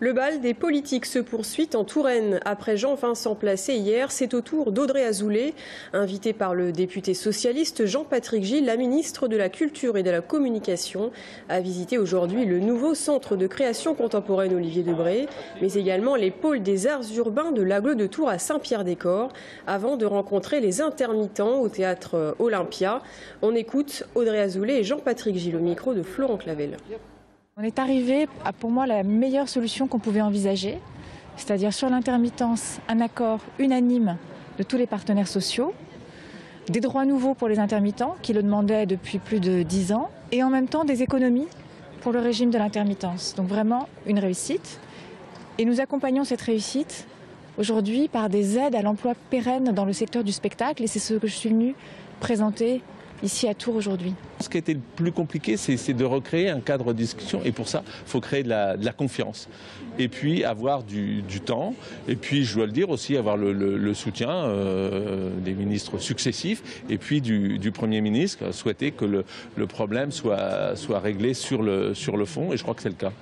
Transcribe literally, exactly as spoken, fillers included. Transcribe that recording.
Le bal des politiques se poursuit en Touraine. Après Jean-Vincent Placé hier, c'est au tour d'Audrey Azoulay. Invitée par le député socialiste Jean-Patrick Gilles, la ministre de la Culture et de la Communication a visité aujourd'hui le nouveau centre de création contemporaine Olivier Debré, mais également les pôles des arts urbains de l'Aglo de Tours à Saint-Pierre-des-Corps, avant de rencontrer les intermittents au Théâtre Olympia. On écoute Audrey Azoulay et Jean-Patrick Gilles au micro de Florent Clavel. On est arrivé à, pour moi, la meilleure solution qu'on pouvait envisager, c'est-à-dire sur l'intermittence, un accord unanime de tous les partenaires sociaux, des droits nouveaux pour les intermittents qui le demandaient depuis plus de dix ans, et en même temps des économies pour le régime de l'intermittence. Donc vraiment une réussite. Et nous accompagnons cette réussite aujourd'hui par des aides à l'emploi pérenne dans le secteur du spectacle, et c'est ce que je suis venue présenter ici à Tours aujourd'hui. Ce qui a été le plus compliqué, c'est de recréer un cadre de discussion. Et pour ça, il faut créer de la, de la confiance. Et puis avoir du, du temps. Et puis, je dois le dire aussi, avoir le, le, le soutien euh, des ministres successifs. Et puis du, du Premier ministre, souhaiter que le, le problème soit, soit réglé sur le, sur le fond. Et je crois que c'est le cas.